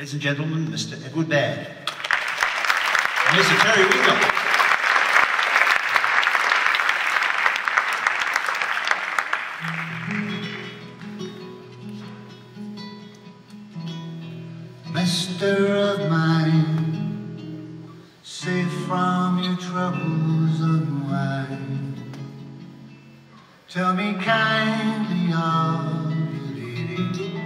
Ladies and gentlemen, Mr. Eddie Baird. And Mr. Terry Wincott. Master of mine, save from your troubles unwind. Tell me kindly of your lady.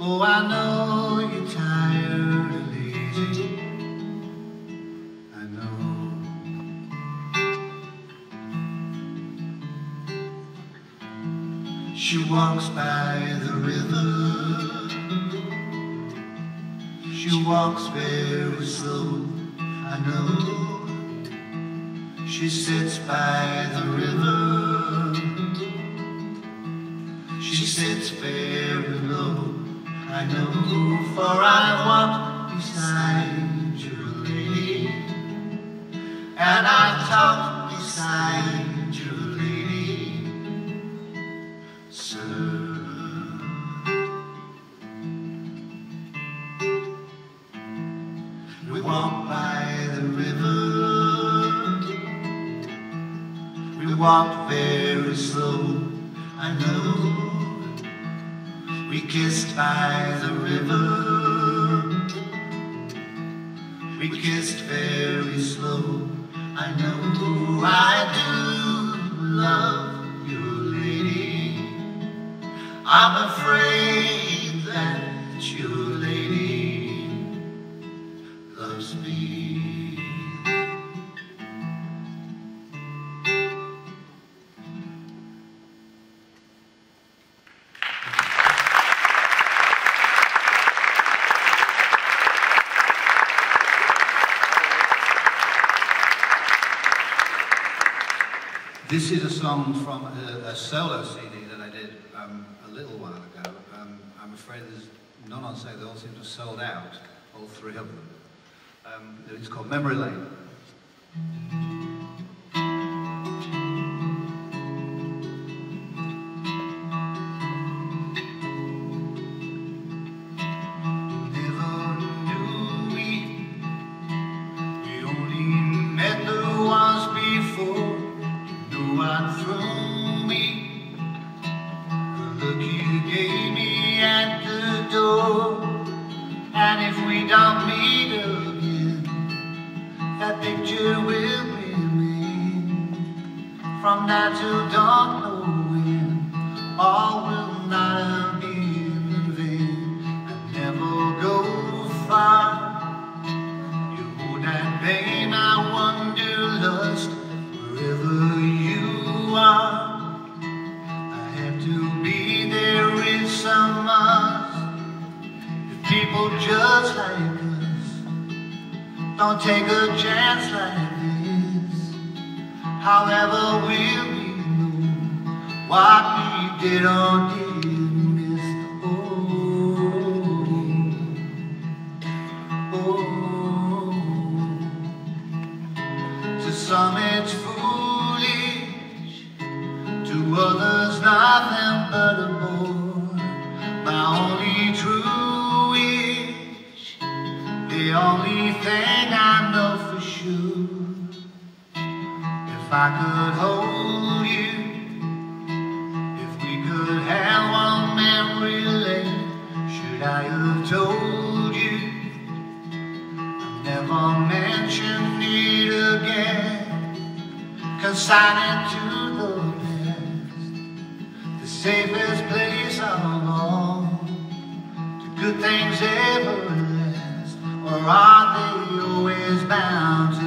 Oh, I know you're tired and lazy, I know. She walks by the river, she walks very slow, I know. She sits by the river, she sits very low, I know. For I walk beside your lady, and I talk beside your lady, sir. We walk by the river, we walk very slow, I know. We kissed by the river, we kissed very slow, I know. I do love your lady, I'm afraid that you me. This is a song from a solo CD that I did a little while ago. I'm afraid there's none on sale. They all seem to have sold out, all three of them. It's called Memory Lane. That picture will remain from now till dawn, no wind. All will not have been in vain. I never go far. You hold that pain, I wonder lust, wherever you are. I have to be there in some months. People just like us don't take a chance like this. However will we know what we did or didn't miss? Oh, oh. To some it's foolish, to others nothing but a bore. My only true wish, the only thing I could hold you, if we could have one memory lane. Should I have told you, I never mentioned it again, consigned to the past, the safest place of all, to good things ever last, or are they always bound to